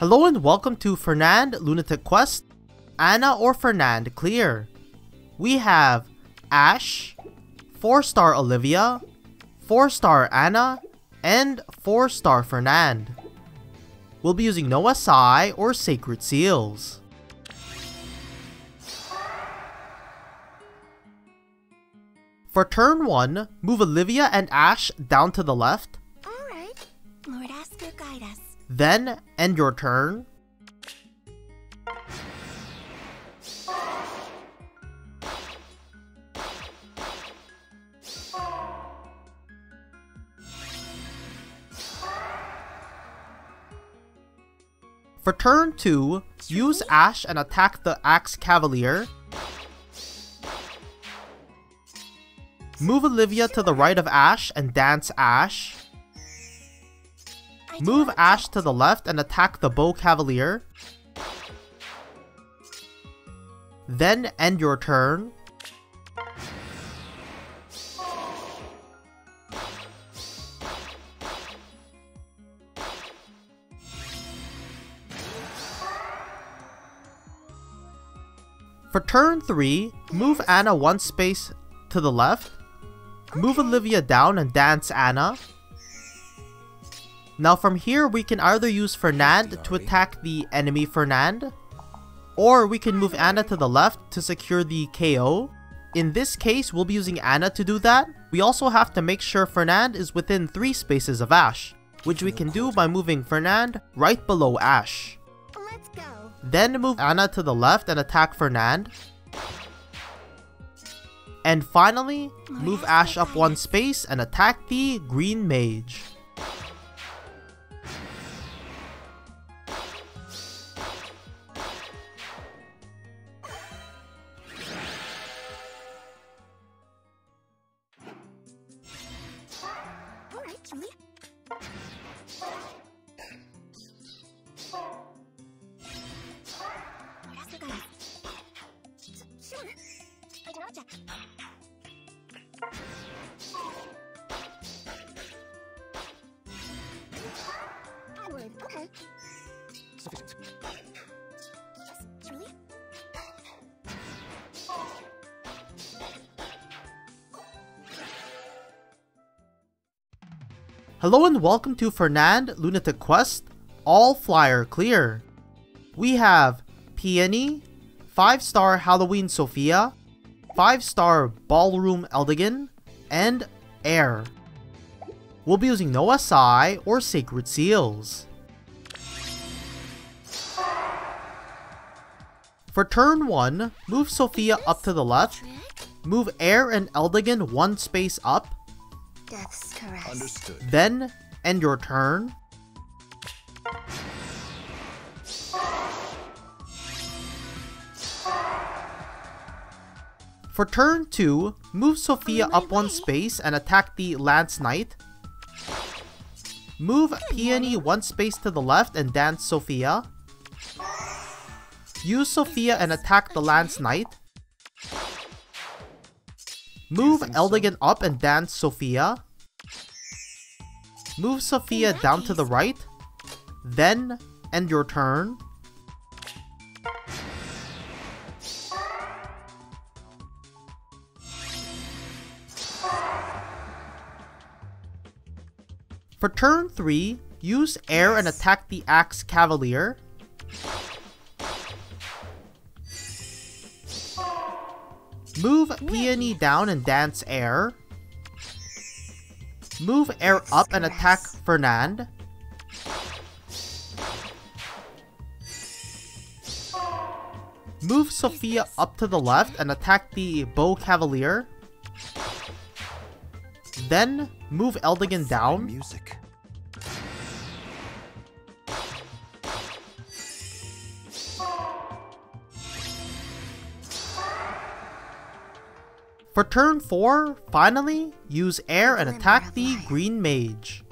Hello and welcome to Fernand Lunatic Quest, Anna or Fernand Clear. We have Ash, 4-star Olivia, 4-star Anna, and 4-star Fernand. We'll be using no SI or Sacred Seals. For turn 1, move Olivia and Ash down to the left. Alright, Lord Asker, guide us. Then end your turn. For turn 2, use Ash and attack the Axe Cavalier. Move Olivia to the right of Ash and dance Ash. Move Ash to the left and attack the Bow Cavalier. Then end your turn. For turn 3, move Anna one space to the left. Move Olivia down and dance Anna. Now from here we can either use Fernand to attack the enemy Fernand, or we can move Anna to the left to secure the KO. In this case we'll be using Anna to do that. We also have to make sure Fernand is within 3 spaces of Ash, which we can do by moving Fernand right below Ash. Let's go. Then move Anna to the left and attack Fernand. And finally, move Ash up one space and attack the Green Mage. Okay. Sufficient. Yes, truly? Hello and welcome to Fernand Lunatic Quest, All Flyer Clear. We have Peony, 5-star Halloween Sophia, 5-star Ballroom Eldigan, and Eir. We'll be using no SI or Sacred Seals. For turn 1, move Sophia up to the left. Move Eir and Eldigan one space up. Death's caress. Understood. Then end your turn. For turn 2, move Sophia up one space and attack the Lance Knight. Move Peony one space to the left and dance Sophia. Use Sophia and attack the Lance Knight. Move Eldigan up and dance Sophia. Move Sophia down to the right. Then end your turn. For turn 3, use Eir and attack the Axe Cavalier. Move Peony down and dance Eir. Move Eir up and attack Fernand. Move Sophia up to the left and attack the Bow Cavalier. Then move Eldigan down. Music. For turn 4, finally, use Eir and attack the Green Mage.